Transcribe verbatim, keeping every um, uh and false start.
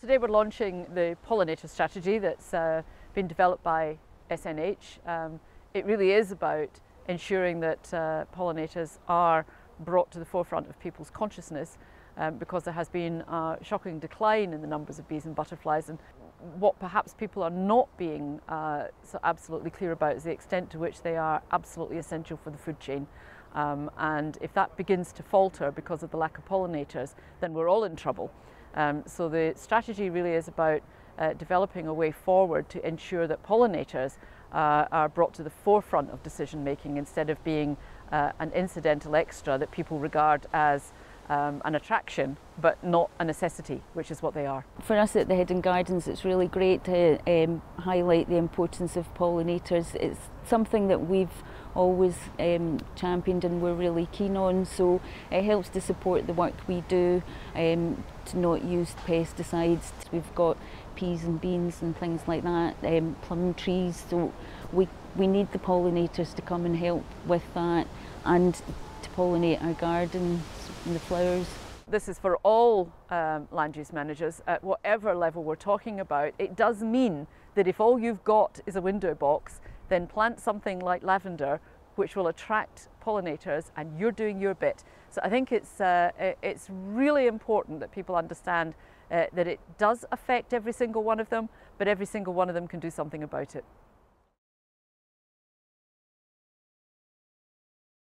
Today we're launching the pollinator strategy that's uh, been developed by S N H. Um, it really is about ensuring that uh, pollinators are brought to the forefront of people's consciousness um, because there has been a shocking decline in the numbers of bees and butterflies, and what perhaps people are not being uh, so absolutely clear about is the extent to which they are absolutely essential for the food chain. Um, and if that begins to falter because of the lack of pollinators, then we're all in trouble. Um, so the strategy really is about uh, developing a way forward to ensure that pollinators uh, are brought to the forefront of decision making instead of being uh, an incidental extra that people regard as um, an attraction but not a necessity, which is what they are. For us at the Head and Gardens, it's really great to um, highlight the importance of pollinators. It's something that we've always um, championed and we're really keen on, so it helps to support the work we do um, to not use pesticides. We've got peas and beans and things like that, um, plum trees, so we, we need the pollinators to come and help with that and to pollinate our gardens and the flowers. This is for all um, land use managers at whatever level we're talking about. It does mean that if all you've got is a window box, then plant something like lavender, which will attract pollinators, and you're doing your bit. So I think it's, uh, it's really important that people understand uh, that it does affect every single one of them, but every single one of them can do something about it.